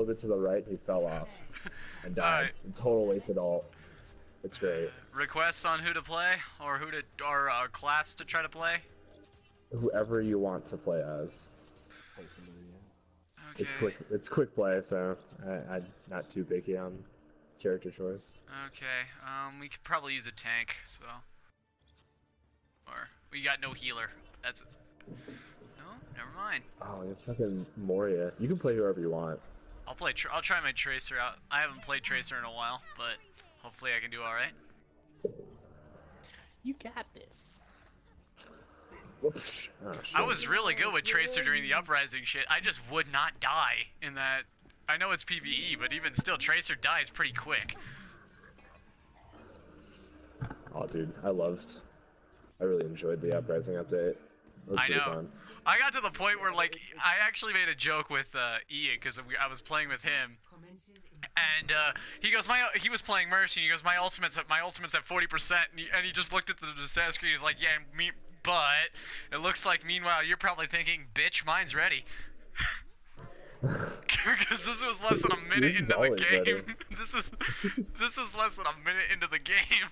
little bit to the right, he fell off and died. Right. Total wasted all. It's great. Requests on who to play or who to or class to try to play. Whoever you want to play as. Play somebody, yeah. Okay. It's quick. It's quick play, so I'm not too picky on character choice. Okay. We could probably use a tank, so. Or we got no healer. That's. No, never mind. Oh, you fucking Moria. You can play whoever you want. I'll play. I'll try my Tracer out. I haven't played Tracer in a while, but hopefully I can do all right. You got this. Whoops. Oh, I was really good with Tracer during the Uprising shit. I just would not die in that. I know it's PvE, but even still, Tracer dies pretty quick. Oh, dude, I really enjoyed the Uprising update. I know. Fun. I got to the point where, like, I actually made a joke with Ian because I was playing with him, and he goes, he was playing Mercy, and he goes, my ultimate's at 40%, and he just looked at the stat screen, he's like, yeah, but it looks like meanwhile you're probably thinking, bitch, mine's ready, because this was less than a minute into the game. this is less than a minute into the game.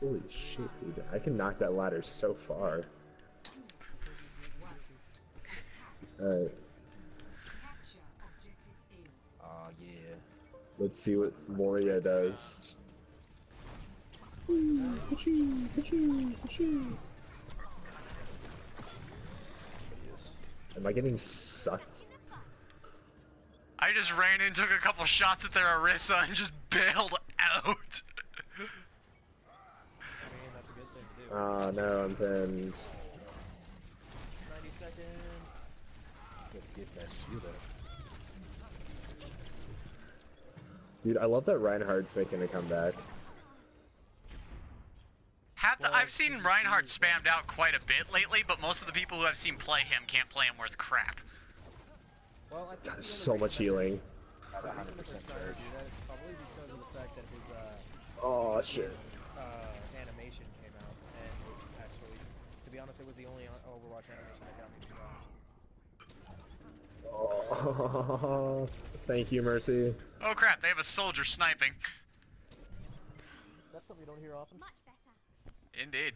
Holy shit, dude. I can knock that ladder so far. Alright. Oh, yeah. Let's see what Moria does. Am I getting sucked? I just ran in, took a couple shots at their Arissa, and just bailed out. Oh no, I'm pinned. 90 seconds. Get that shield up. Dude, I love that Reinhardt's making a comeback. I've seen Reinhardt spammed out quite a bit lately, but most of the people who I've seen play him can't play him worth crap. Well, I think there's so much healing. 100% charge. Probably because of the fact that his oh shit. Animation. To be honest, it was the only Overwatch animation that got me too long. Oh, thank you, Mercy. Oh crap, they have a soldier sniping. That's something you don't hear often. Much better. Indeed.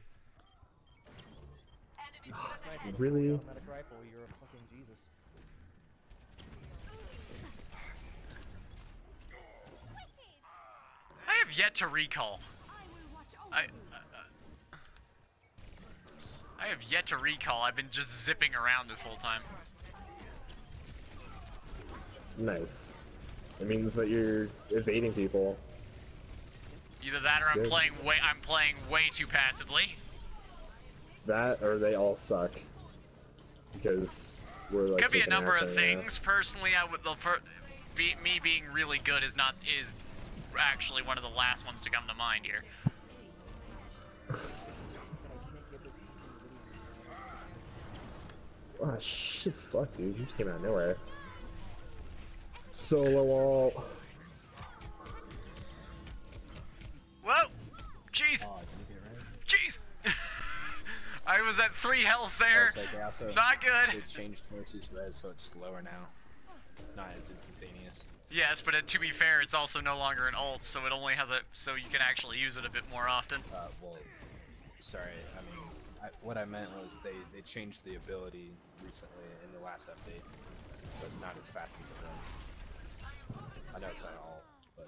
Really? You're a fucking Jesus. I have yet to recall. I have yet to recall. I've been just zipping around this whole time. Nice. It means that you're evading people. Either that or I'm playing way too passively. That or they all suck. Because we're like could be a number of things. Personally, I would me being really good is actually one of the last ones to come to mind here. Oh shit, fuck dude, you just came out of nowhere. Solo ult. Whoa! Jeez! Jeez! I was at 3 health there. Oh, okay. Also, not good. It changed Mercy's res, so it's slower now. It's not as instantaneous. Yes, but to be fair, it's also no longer an ult, so it only has so you can actually use it a bit more often. Well, sorry, I mean, what I meant was they changed the ability recently in the last update, so it's not as fast as it was. I know it's not all, but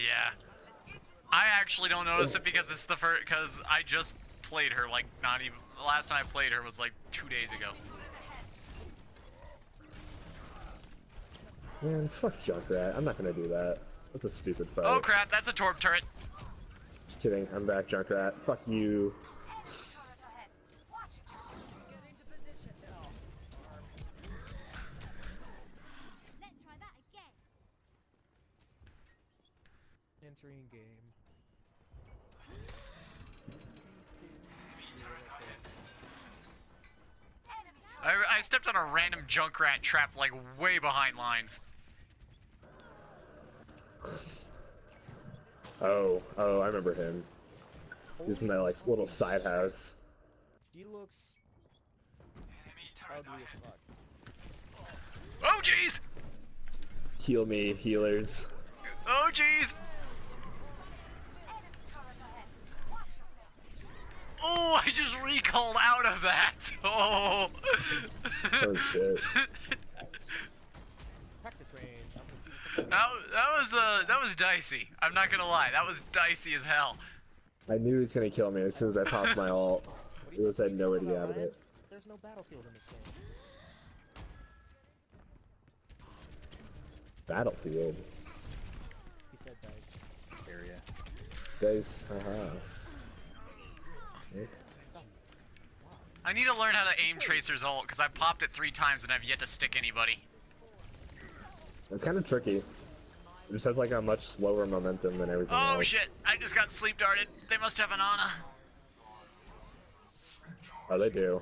yeah, I actually don't notice it because it's the first. Because I just played her like not even last time I played her was like 2 days ago. Man, fuck Junkrat. I'm not gonna do that. That's a stupid fight. Oh crap! That's a Torb turret. Just kidding. I'm back, Junkrat. Fuck you. Entering game. I stepped on a random Junkrat trap like way behind lines. Oh, I remember him. He's in that like little side house. He looks ugly as fuck. Oh jeez! Heal me, healers. Oh jeez! Oh, I just recalled out of that! Oh! Oh shit. That was dicey. I'm not gonna lie, that was dicey as hell. I knew he was gonna kill me as soon as I popped my ult. It was I had no idea out of it. There's no battlefield in this game. Battlefield. He said dice. Area. Dice. Haha. I need to learn how to aim Tracer's ult because I've popped it 3 times and I've yet to stick anybody. It's kind of tricky. It just has like a much slower momentum than everything else. Oh shit! I just got sleep darted. They must have an Ana. Oh, they do.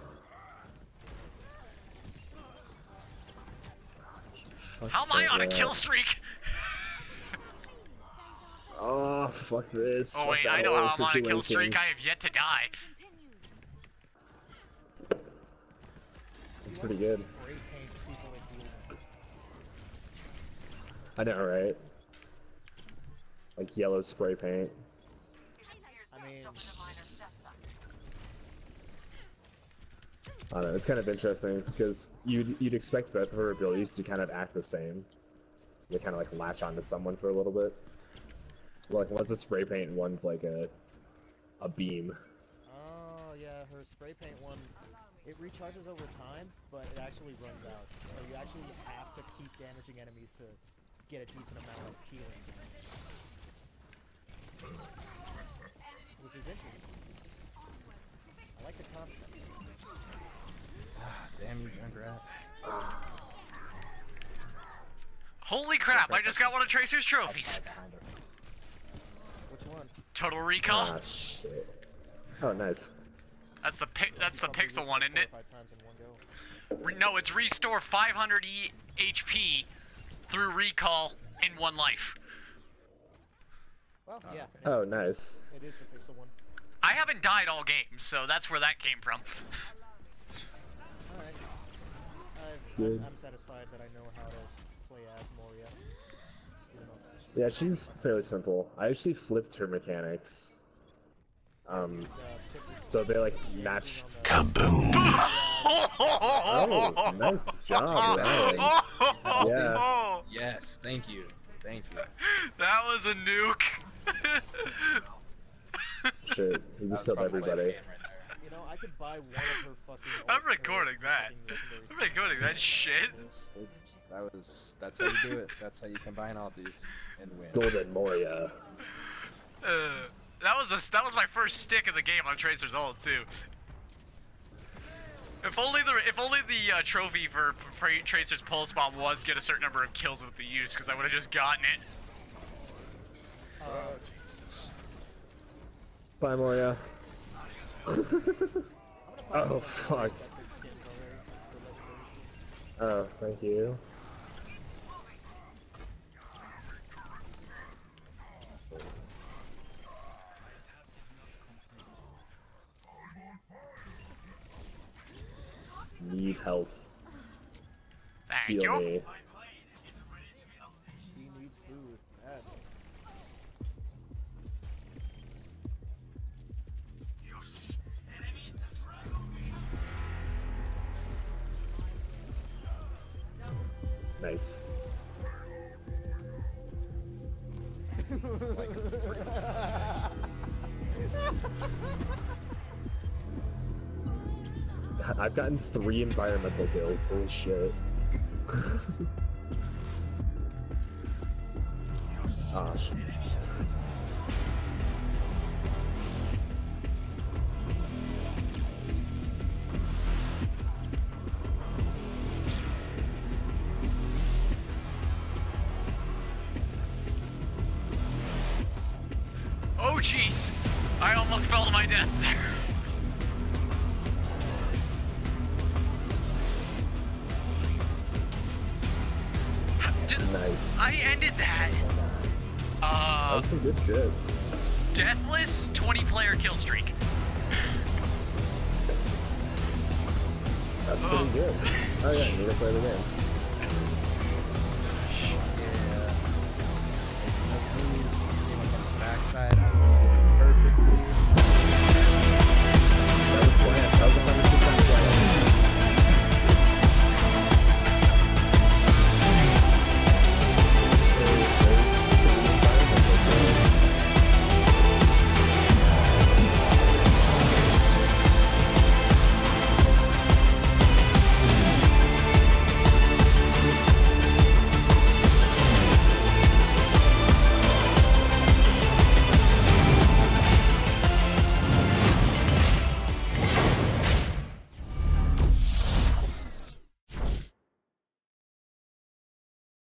How am I on a kill streak? Oh, fuck this. Oh wait, I know how I'm on a kill streak. I have yet to die. That's pretty good. I know, right? Like yellow spray paint. I mean, I don't know, it's kind of interesting because you'd expect both of her abilities to kind of act the same. They kind of like latch onto someone for a little bit. Like one's a spray paint and one's like a beam. Oh yeah, her spray paint one, it recharges over time, but it actually runs out. So you actually have to keep damaging enemies to get a decent amount of healing damage. Which is interesting. I like the concept. Ah, damn you, Junkrat. Holy crap, I just got one of Tracer's trophies! Which one? Total Recall? Ah, shit. Oh, nice. That's the pixel one, isn't it? No, it's restore 500 HP through recall in 1 life. Well, yeah. Oh, nice. It is the pixel one. I haven't died all game, so that's where that came from. Alright. I'm satisfied that I know how to play as Moria. Yeah, she's fairly simple. I actually flipped her mechanics. So they like match. Kaboom! Oh, nice job, Rally. Yeah. Yes, thank you. Thank you. That was a nuke. Shit, he just killed everybody. You know, I could buy one of her fucking. I'm recording that. I'm recording that shit. That's how you do it. That's how you combine all these and win. Golden Moria. That was my first stick in the game on Tracer's ult too. If only the trophy for Tracer's pulse bomb was get a certain number of kills with the use, because I would have just gotten it. Oh Jesus! Bye Moria. Oh fuck! Oh, thank you. Need health. Thank you. Me. She needs food. Bad. Nice. Like a I've gotten 3 environmental kills, holy shit. Ah, oh, shit. Oh jeez! I almost fell to my death there. Nice. I ended that. That was some good shit. Deathless 20-player kill streak. That's pretty good. Oh yeah, you need to play the game. Yeah. If Tony's on the backside,